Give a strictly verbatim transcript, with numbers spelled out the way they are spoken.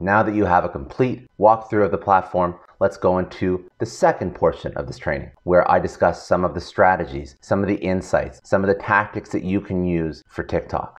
Now that you have a complete walkthrough of the platform, let's go into the second portion of this training, where I discuss some of the strategies, some of the insights, some of the tactics that you can use for TikTok.